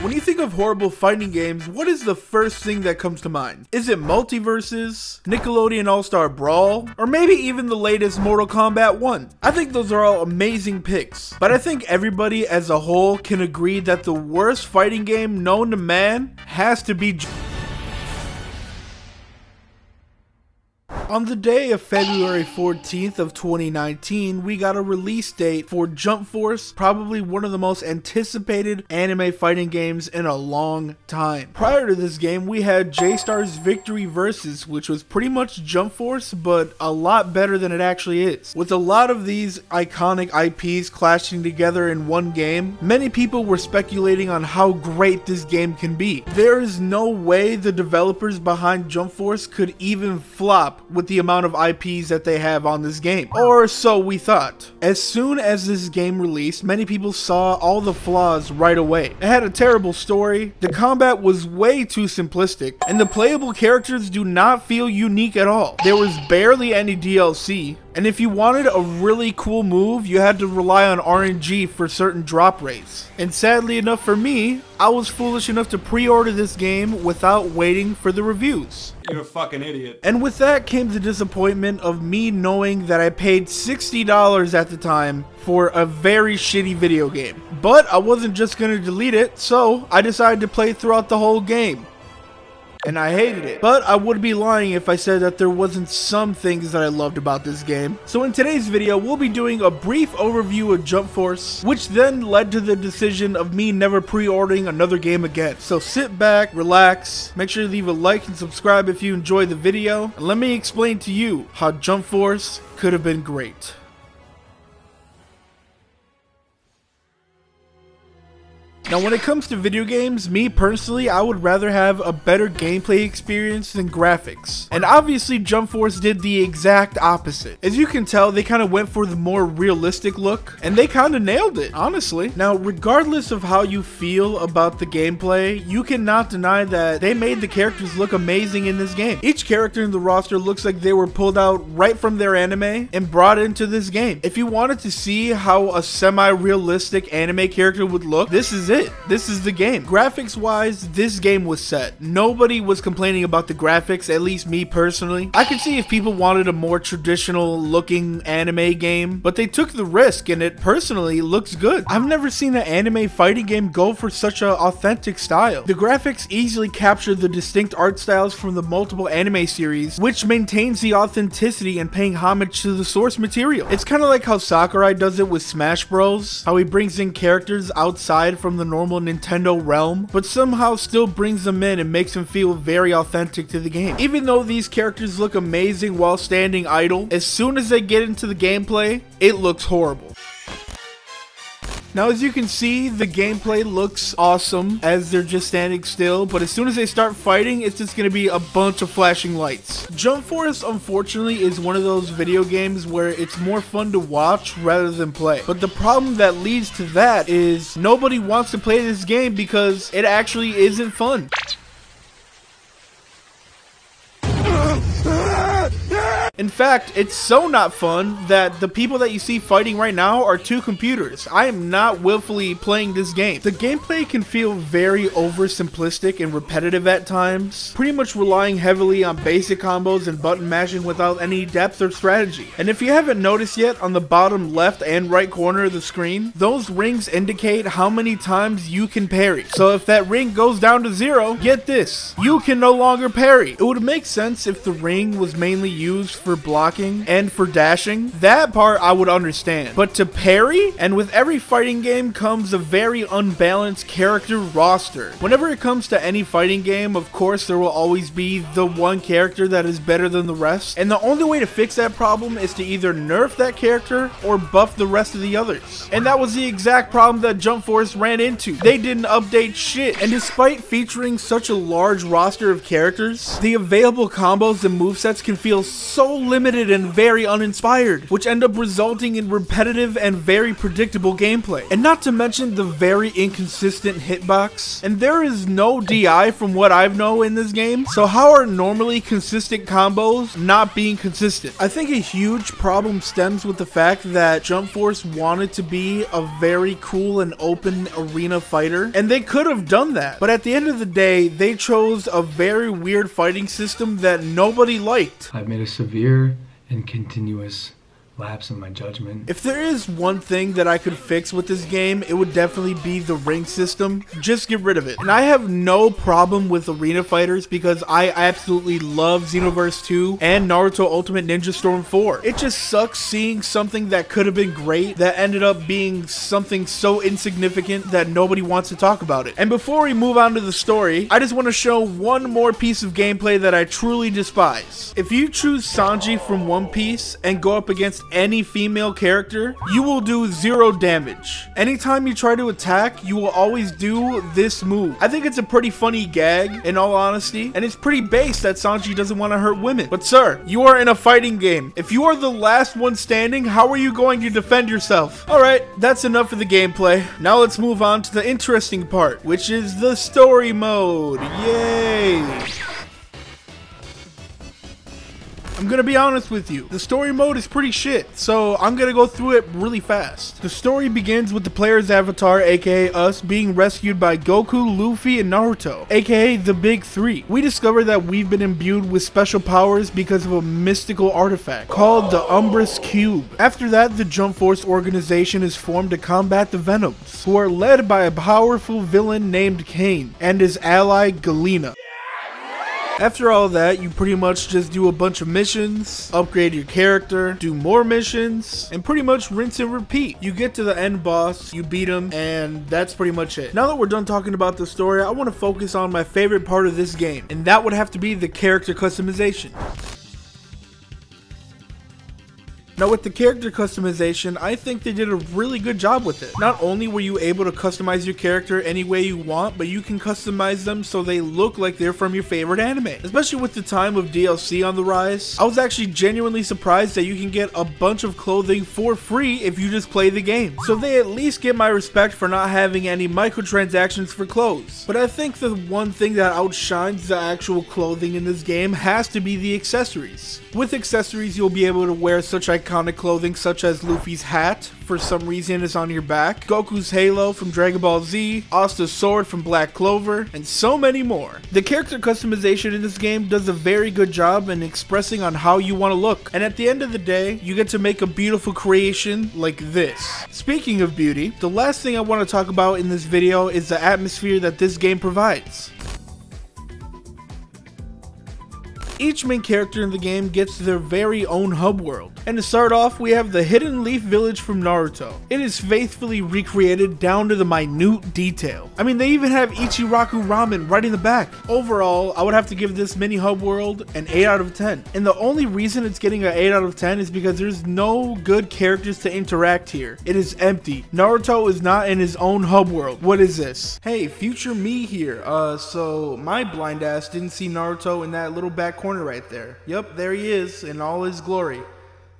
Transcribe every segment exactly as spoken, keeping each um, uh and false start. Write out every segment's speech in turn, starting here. When you think of horrible fighting games, what is the first thing that comes to mind? Is it Multiverses, Nickelodeon All-Star Brawl, or maybe even the latest Mortal Kombat one? I think those are all amazing picks, but I think everybody as a whole can agree that the worst fighting game known to man has to be... On the day of February fourteenth of twenty nineteen, we got a release date for Jump Force, probably one of the most anticipated anime fighting games in a long time. Prior to this game, we had J-Star's Victory Versus, which was pretty much Jump Force, but a lot better than it actually is. With a lot of these iconic I Ps clashing together in one game, many people were speculating on how great this game can be. There is no way the developers behind Jump Force could even flop with With the amount of I Ps that they have on this game, or so we thought. As soon as this game released, many people saw all the flaws right away. It had a terrible story, the combat was way too simplistic, and the playable characters do not feel unique at all. There was barely any D L C, and if you wanted a really cool move, you had to rely on R N G for certain drop rates. And sadly enough for me, I was foolish enough to pre-order this game without waiting for the reviews. You're a fucking idiot. And with that came the disappointment of me knowing that I paid sixty dollars at the time for a very shitty video game. But I wasn't just gonna delete it, so I decided to play throughout the whole game. And I hated it. But I would be lying if I said that there wasn't some things that I loved about this game. So in today's video, we'll be doing a brief overview of Jump Force, which then led to the decision of me never pre-ordering another game again. So sit back, relax, make sure to leave a like and subscribe if you enjoyed the video, and let me explain to you how Jump Force could have been great. Now when it comes to video games, me personally, I would rather have a better gameplay experience than graphics. And obviously Jump Force did the exact opposite. As you can tell, they kind of went for the more realistic look, and they kind of nailed it, honestly. Now regardless of how you feel about the gameplay, you cannot deny that they made the characters look amazing in this game. Each character in the roster looks like they were pulled out right from their anime and brought into this game. If you wanted to see how a semi-realistic anime character would look, this is it. This is the game. Graphics wise, this game was set. Nobody was complaining about the graphics, at least me personally. I could see if people wanted a more traditional looking anime game, but they took the risk and it personally looks good. I've never seen an anime fighting game go for such an authentic style. The graphics easily captured the distinct art styles from the multiple anime series, which maintains the authenticity and paying homage to the source material. It's kind of like how Sakurai does it with Smash Bros, how he brings in characters outside from the normal Nintendo realm, but somehow still brings them in and makes them feel very authentic to the game. Even though these characters look amazing while standing idle, as soon as they get into the gameplay, it looks horrible. Now as you can see, the gameplay looks awesome as they're just standing still, but as soon as they start fighting, it's just going to be a bunch of flashing lights. Jump Force, unfortunately, is one of those video games where it's more fun to watch rather than play. But the problem that leads to that is nobody wants to play this game because it actually isn't fun. In fact, it's so not fun that the people that you see fighting right now are two computers. I am not willfully playing this game. The gameplay can feel very oversimplistic and repetitive at times, pretty much relying heavily on basic combos and button mashing without any depth or strategy. And if you haven't noticed yet, on the bottom left and right corner of the screen, those rings indicate how many times you can parry. So if that ring goes down to zero, get this, you can no longer parry. It would make sense if the ring was mainly used for For blocking and for dashing. That part I would understand, but to parry? And with every fighting game comes a very unbalanced character roster. Whenever it comes to any fighting game, of course there will always be the one character that is better than the rest, and the only way to fix that problem is to either nerf that character or buff the rest of the others. And that was the exact problem that Jump Force ran into. They didn't update shit, and despite featuring such a large roster of characters, the available combos and movesets can feel so limited and very uninspired, which end up resulting in repetitive and very predictable gameplay. And not to mention the very inconsistent hitbox. And there is no D I from what I know in this game, so how are normally consistent combos not being consistent? I think a huge problem stems with the fact that Jump Force wanted to be a very cool and open arena fighter, and they could have done that, but at the end of the day, they chose a very weird fighting system that nobody liked. I've made a severe and continuous lapse in my judgment. If there is one thing that I could fix with this game, it would definitely be the ring system. Just get rid of it. And I have no problem with arena fighters because I absolutely love Xenoverse two and Naruto Ultimate Ninja Storm four. It just sucks seeing something that could have been great that ended up being something so insignificant that nobody wants to talk about it. And before we move on to the story, I just want to show one more piece of gameplay that I truly despise. If you choose Sanji from One Piece and go up against any female character, you will do zero damage. Anytime you try to attack, you will always do this move. I think it's a pretty funny gag, in all honesty, and it's pretty base that Sanji doesn't want to hurt women. But sir, you are in a fighting game. If you are the last one standing, how are you going to defend yourself? Alright, that's enough of the gameplay. Now let's move on to the interesting part, which is the story mode. Yay! I'm gonna be honest with you, the story mode is pretty shit, so I'm gonna go through it really fast. The story begins with the player's avatar, aka us, being rescued by Goku, Luffy, and Naruto, aka the Big Three. We discover that we've been imbued with special powers because of a mystical artifact called the Umbra's Cube. After that, the Jump Force organization is formed to combat the Venoms, who are led by a powerful villain named Kane and his ally Galena. After all that, you pretty much just do a bunch of missions, upgrade your character, do more missions, and pretty much rinse and repeat. You get to the end boss, you beat him, and that's pretty much it. Now that we're done talking about the story, I want to focus on my favorite part of this game, and that would have to be the character customization. Now with the character customization, I think they did a really good job with it. Not only were you able to customize your character any way you want, but you can customize them so they look like they're from your favorite anime. Especially with the time of D L C on the rise, I was actually genuinely surprised that you can get a bunch of clothing for free if you just play the game. So they at least get my respect for not having any microtransactions for clothes. But I think the one thing that outshines the actual clothing in this game has to be the accessories. With accessories, you'll be able to wear such iconic iconic clothing such as Luffy's hat, for some reason is on your back, Goku's halo from Dragon Ball Z, Asta's sword from Black Clover, and so many more. The character customization in this game does a very good job in expressing on how you want to look, and at the end of the day, you get to make a beautiful creation like this. Speaking of beauty, the last thing I want to talk about in this video is the atmosphere that this game provides. Each main character in the game gets their very own hub world. And to start off, we have the Hidden Leaf Village from Naruto. It is faithfully recreated down to the minute detail. I mean, they even have Ichiraku Ramen right in the back. Overall, I would have to give this mini hub world an eight out of ten. And the only reason it's getting an eight out of ten is because there's no good characters to interact here. It is empty. Naruto is not in his own hub world. What is this? Hey, future me here. Uh, so my blind ass didn't see Naruto in that little back corner right there. Yep, there he is in all his glory.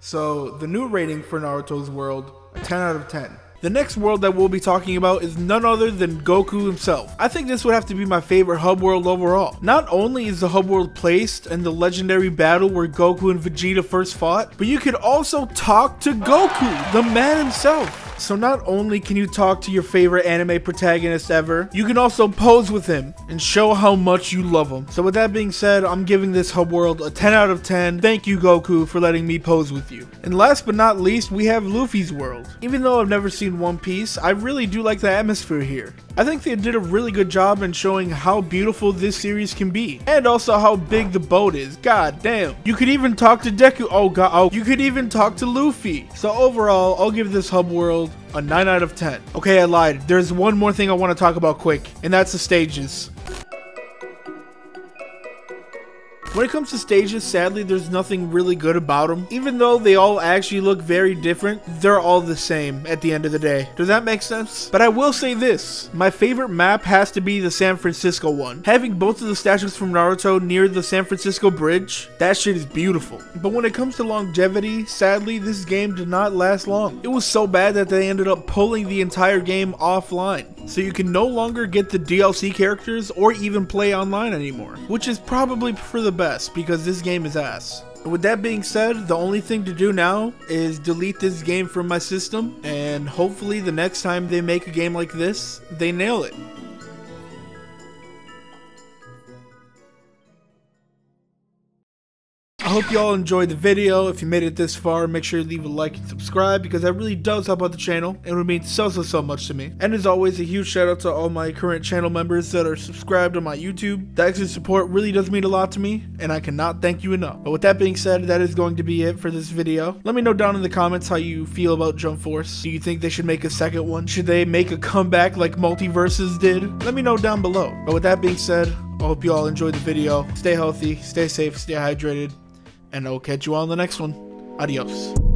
So the new rating for Naruto's world, ten out of ten. The next world that we'll be talking about is none other than Goku himself. I think this would have to be my favorite hub world overall. Not only is the hub world placed in the legendary battle where Goku and Vegeta first fought, but you could also talk to Goku, the man himself. So not only can you talk to your favorite anime protagonist ever, you can also pose with him and show how much you love him. So with that being said, I'm giving this hub world a ten out of ten. Thank you, Goku, for letting me pose with you. And last but not least, we have Luffy's world. Even though I've never seen One Piece, I really do like the atmosphere here. I think they did a really good job in showing how beautiful this series can be, and also how big the boat is. God damn. You could even talk to Deku. Oh god. Oh, you could even talk to Luffy. So overall, I'll give this hub world a nine out of ten. Okay, I lied. There's one more thing I want to talk about quick, and that's the stages. When it comes to stages, sadly, there's nothing really good about them. Even though they all actually look very different, they're all the same at the end of the day. Does that make sense? But I will say this, my favorite map has to be the San Francisco one. Having both of the statues from Naruto near the San Francisco bridge, that shit is beautiful. But when it comes to longevity, sadly, this game did not last long. It was so bad that they ended up pulling the entire game offline, so you can no longer get the D L C characters or even play online anymore, which is probably for the best because this game is ass. With that being said, the only thing to do now is delete this game from my system, and hopefully the next time they make a game like this, they nail it. I hope y'all enjoyed the video. If you made it this far, make sure you leave a like and subscribe because that really does help out the channel and would mean so so so much to me. And as always, a huge shout out to all my current channel members that are subscribed on my YouTube. That extra support really does mean a lot to me and I cannot thank you enough. But with that being said, that is going to be it for this video. Let me know down in the comments how you feel about Jump Force. Do you think they should make a second one? Should they make a comeback like Multiverses did? Let me know down below. But with that being said, I hope you all enjoyed the video. Stay healthy, stay safe, stay hydrated. And I'll catch you all in the next one. Adios.